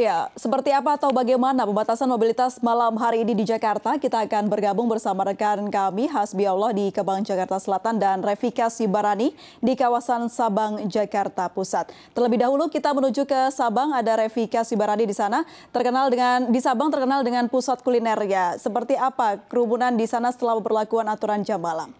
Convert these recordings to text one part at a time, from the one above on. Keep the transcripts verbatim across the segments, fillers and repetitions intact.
Ya, seperti apa atau bagaimana pembatasan mobilitas malam hari ini di Jakarta? Kita akan bergabung bersama rekan kami Hasbiallah di Kemang, Jakarta Selatan dan Revika Sibarani di kawasan Sabang, Jakarta Pusat. Terlebih dahulu kita menuju ke Sabang, ada Revika Sibarani di sana. Terkenal dengan di Sabang terkenal dengan pusat kulinernya. Seperti apa kerumunan di sana setelah pemberlakuan aturan jam malam?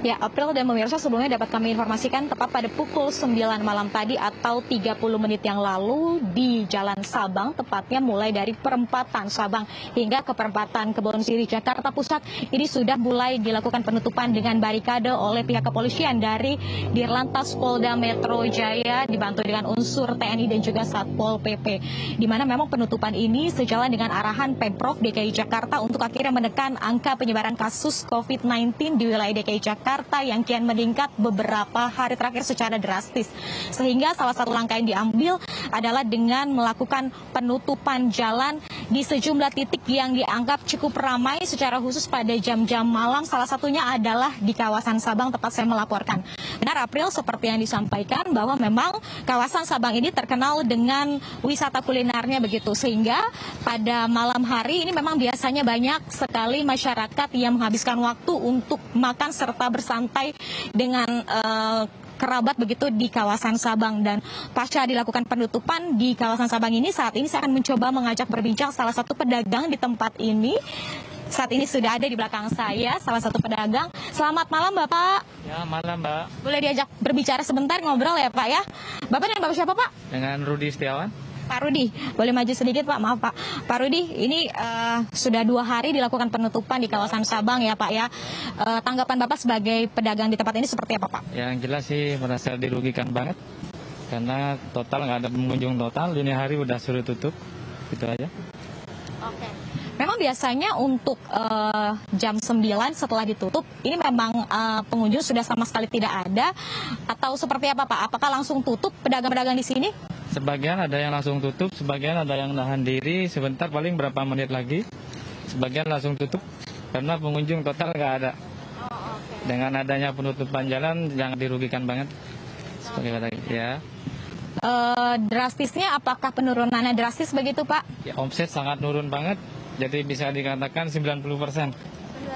Ya, April dan pemirsa, sebelumnya dapat kami informasikan tepat pada pukul sembilan malam tadi atau tiga puluh menit yang lalu di Jalan Sabang, tepatnya mulai dari perempatan Sabang hingga ke perempatan Kebon Sirih Jakarta Pusat, ini sudah mulai dilakukan penutupan dengan barikade oleh pihak kepolisian dari Dirlantas Polda Metro Jaya dibantu dengan unsur T N I dan juga Satpol P P. Di mana memang penutupan ini sejalan dengan arahan Pemprov D K I Jakarta untuk akhirnya menekan angka penyebaran kasus covid sembilan belas di wilayah D K I Jakarta. Jakarta yang kian meningkat beberapa hari terakhir secara drastis. Sehingga salah satu langkah yang diambil adalah dengan melakukan penutupan jalan di sejumlah titik yang dianggap cukup ramai secara khusus pada jam-jam malam. Salah satunya adalah di kawasan Sabang, tempat saya melaporkan. Benar April, seperti yang disampaikan bahwa memang kawasan Sabang ini terkenal dengan wisata kulinernya begitu. Sehingga pada malam hari ini memang biasanya banyak sekali masyarakat yang menghabiskan waktu untuk makan serta bersantai dengan uh, kerabat begitu di kawasan Sabang. Dan pasca dilakukan penutupan di kawasan Sabang ini, saat ini saya akan mencoba mengajak berbincang salah satu pedagang di tempat ini. Saat ini sudah ada di belakang saya salah satu pedagang. Selamat malam Bapak. Ya, malam Mbak. Boleh diajak berbicara sebentar, ngobrol ya Pak ya. Bapak dengan Bapak siapa Pak? Dengan Rudy Setiawan. Pak Rudy, boleh maju sedikit Pak, maaf Pak. Pak Rudy, ini uh, sudah dua hari dilakukan penutupan di kawasan Sabang ya Pak ya. Uh, tanggapan Bapak sebagai pedagang di tempat ini seperti apa Pak? Yang jelas sih merasa dirugikan banget, karena total nggak ada pengunjung total, dini hari udah suruh tutup, gitu aja. Oke. Memang biasanya untuk uh, jam sembilan setelah ditutup, ini memang uh, pengunjung sudah sama sekali tidak ada, atau seperti apa Pak? Apakah langsung tutup pedagang-pedagang di sini? Sebagian ada yang langsung tutup, sebagian ada yang nahan diri sebentar paling berapa menit lagi, sebagian langsung tutup karena pengunjung total nggak ada. Oh, okay. Dengan adanya penutupan jalan yang dirugikan banget. Sebagai kata ya. Uh, drastisnya apakah penurunannya drastis begitu Pak? Ya, omset sangat turun banget, jadi bisa dikatakan sembilan puluh persen.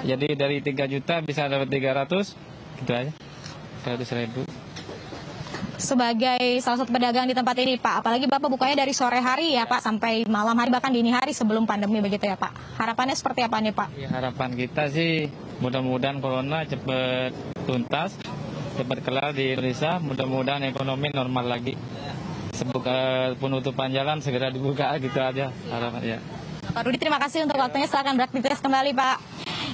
Jadi dari tiga juta bisa dapat tiga ratus, gitu aja, seratus ribu. Sebagai salah satu pedagang di tempat ini Pak, apalagi Bapak bukanya dari sore hari ya Pak sampai malam hari bahkan dini hari sebelum pandemi begitu ya Pak. Harapannya seperti apa nih Pak? Ya, harapan kita sih mudah-mudahan corona cepat tuntas, cepat kelar di Indonesia, mudah-mudahan ekonomi normal lagi. Sebuka penutupan jalan segera dibuka gitu aja harapannya. Pak Rudy, terima kasih untuk waktunya, silakan beraktivitas kembali Pak.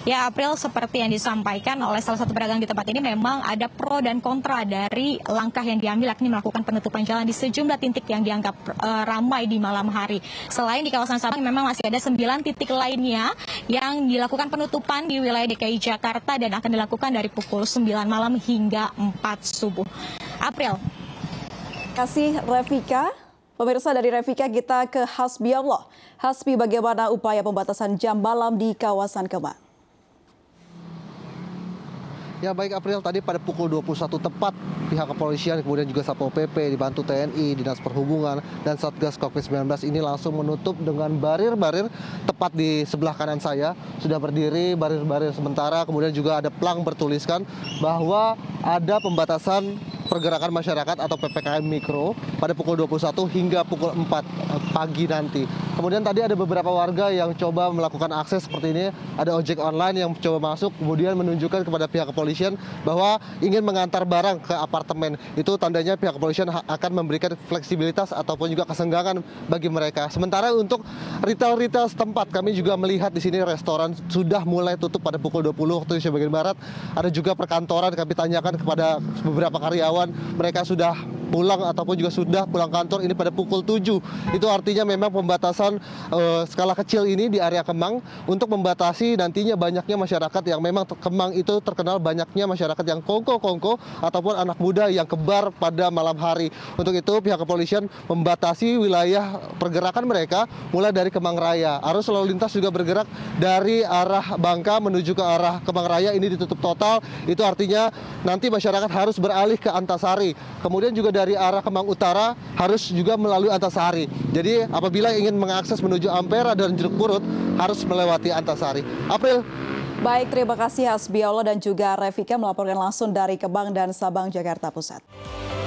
Ya April, seperti yang disampaikan oleh salah satu pedagang di tempat ini, memang ada pro dan kontra dari langkah yang diambil yakni melakukan penutupan jalan di sejumlah titik yang dianggap uh, ramai di malam hari. Selain di kawasan Sabang, memang masih ada sembilan titik lainnya yang dilakukan penutupan di wilayah D K I Jakarta dan akan dilakukan dari pukul sembilan malam hingga empat subuh. April. Terima kasih Revika. Pemirsa, dari Revika kita ke Hasbiallah. Hasbi, bagaimana upaya pembatasan jam malam di kawasan Kemang? Ya baik April, tadi pada pukul dua puluh satu tepat pihak kepolisian kemudian juga Satpol P P dibantu T N I, Dinas Perhubungan dan Satgas covid sembilan belas ini langsung menutup dengan barir-barir. Tepat di sebelah kanan saya sudah berdiri barir-barir sementara, kemudian juga ada pelang bertuliskan bahwa ada pembatasan pergerakan masyarakat atau P P K M mikro pada pukul dua puluh satu hingga pukul empat pagi nanti. Kemudian tadi ada beberapa warga yang coba melakukan akses seperti ini. Ada ojek online yang coba masuk, kemudian menunjukkan kepada pihak kepolisian bahwa ingin mengantar barang ke apartemen. Itu tandanya pihak kepolisian akan memberikan fleksibilitas ataupun juga kesenggangan bagi mereka. Sementara untuk retail-retail setempat, kami juga melihat di sini restoran sudah mulai tutup pada pukul dua puluh waktu Indonesia bagian barat. Ada juga perkantoran, kami tanyakan kepada beberapa karyawan, mereka sudah pulang ataupun juga sudah pulang kantor ini pada pukul tujuh. Itu artinya memang pembatasan uh, skala kecil ini di area Kemang untuk membatasi nantinya banyaknya masyarakat yang memang Kemang itu terkenal banyaknya masyarakat yang kongko-kongko ataupun anak muda yang kebar pada malam hari. Untuk itu pihak kepolisian membatasi wilayah pergerakan mereka mulai dari Kemang Raya. Arus lalu lintas juga bergerak dari arah Bangka menuju ke arah Kemang Raya ini ditutup total. Itu artinya nanti masyarakat harus beralih ke antar Antasari. Kemudian juga dari arah Kemang Utara harus juga melalui Antasari. Jadi apabila ingin mengakses menuju Ampera dan Jeruk Purut harus melewati Antasari. April. Baik, terima kasih Hasbiallah dan juga Revika melaporkan langsung dari Kemang dan Sabang, Jakarta Pusat.